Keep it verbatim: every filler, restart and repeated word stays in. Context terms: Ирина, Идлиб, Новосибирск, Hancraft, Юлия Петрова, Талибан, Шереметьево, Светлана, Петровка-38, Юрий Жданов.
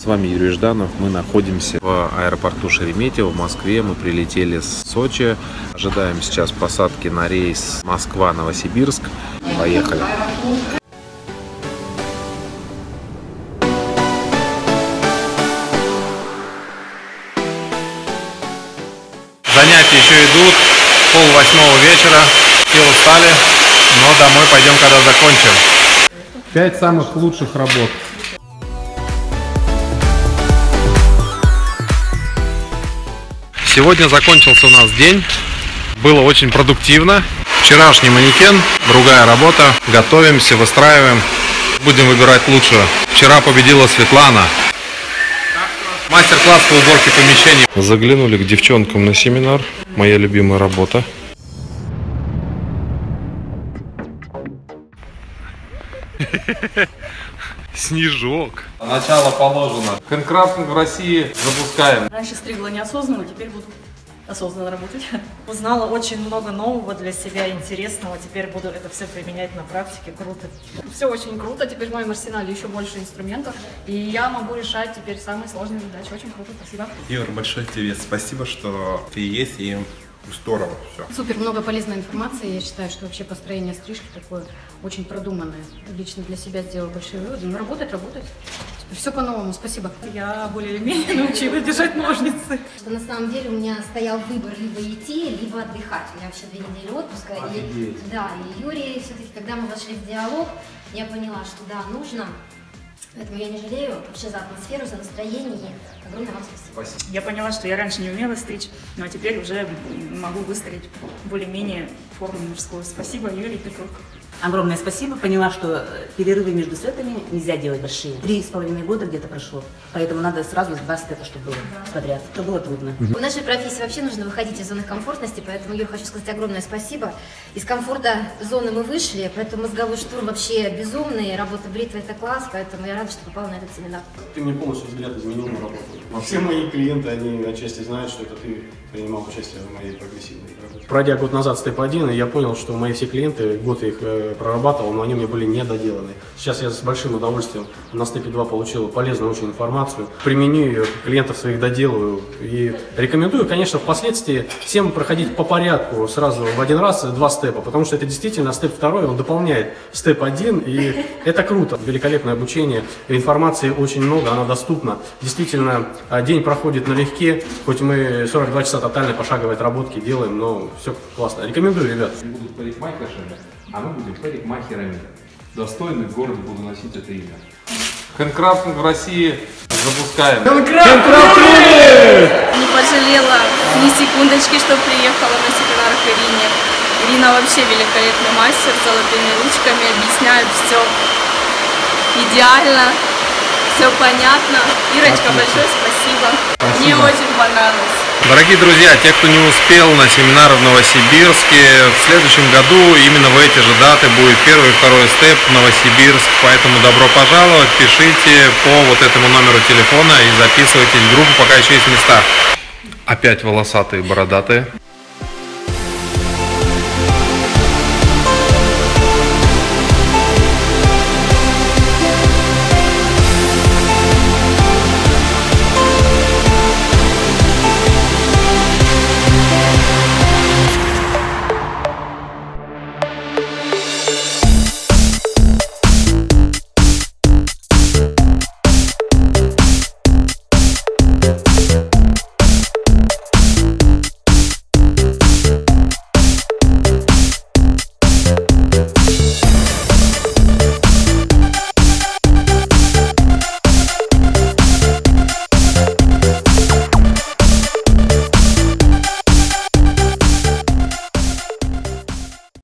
С вами Юрий Жданов. Мы находимся в аэропорту Шереметьево в Москве. Мы прилетели с Сочи. Ожидаем сейчас посадки на рейс Москва-Новосибирск. Поехали! Занятия еще идут. Пол восьмого вечера. Все устали, но домой пойдем, когда закончим. Пять самых лучших работ. Сегодня закончился у нас день, было очень продуктивно. Вчерашний манекен, другая работа, готовимся, выстраиваем, будем выбирать лучшего. Вчера победила Светлана. Мастер-класс по уборке помещений. Заглянули к девчонкам на семинар, моя любимая работа. Снежок. Начало положено. Hancraft в России запускаем. Раньше стригла неосознанно, теперь буду осознанно работать. Узнала очень много нового для себя, интересного. Теперь буду это все применять на практике. Круто. Все очень круто. Теперь в моем арсенале еще больше инструментов. И я могу решать теперь самые сложные задачи. Очень круто. Спасибо. Юр, большое тебе спасибо, что ты есть и... Здорово все. Супер много полезной информации. Я считаю, что вообще построение стрижки такое очень продуманное. Лично для себя сделала большие выводы. Но работать, работать. Все по-новому. Спасибо. Я более или менее научилась держать ножницы. Что на самом деле у меня стоял выбор либо идти, либо отдыхать. У меня вообще две недели отпуска. И, да, и Юрий, все-таки, когда мы вошли в диалог, я поняла, что да, нужно. Поэтому я не жалею вообще за атмосферу, за настроение. Огромное вам спасибо. Спасибо. Я поняла, что я раньше не умела стричь, но теперь уже могу выстроить более-менее форму мужскую. Спасибо, Юлия Петрова. Огромное спасибо. Поняла, что перерывы между сетами нельзя делать большие. Три с половиной года где-то прошло, поэтому надо сразу два сета, чтобы было подряд. Это было трудно. В нашей профессии вообще нужно выходить из зоны комфортности, поэтому, Юр, хочу сказать огромное спасибо. Из комфорта зоны мы вышли, поэтому мозговой штурм вообще безумный, работа бритва – это класс, поэтому я рада, что попала на этот семинар. Ты мне полностью взгляд изменил на работу. Все мои клиенты, они отчасти знают, что это ты принимал участие в моей прогрессивной работе. Пройдя год назад степ один, я понял, что мои все клиенты, год их прорабатывал, но они мне были недоделаны. Сейчас я с большим удовольствием на степе два получил полезную очень информацию, применю ее, клиентов своих доделаю и рекомендую, конечно, впоследствии всем проходить по порядку сразу в один раз два степа, потому что это действительно степ два, он дополняет степ один, и это круто. Великолепное обучение, информации очень много, она доступна. Действительно, день проходит налегке, хоть мы сорок два часа тотальной пошаговой отработки делаем, но все классно. Рекомендую, ребят. Будут парикмахершами, а мы будем парикмахерами. Достойный город буду носить это имя. Hancraft в России запускаем. Hancraft! Не пожалела ни секундочки, что приехала на семинар к Ирине. Ирина вообще великолепный мастер, с золотыми ручками, объясняет все идеально, все понятно. Ирочка, большое спасибо. спасибо. Мне очень понравилось. Дорогие друзья, те, кто не успел на семинар в Новосибирске, в следующем году именно в эти же даты будет первый и второй степ Новосибирск, поэтому добро пожаловать, пишите по вот этому номеру телефона и записывайтесь в группу, пока еще есть места. Опять волосатые, бородатые.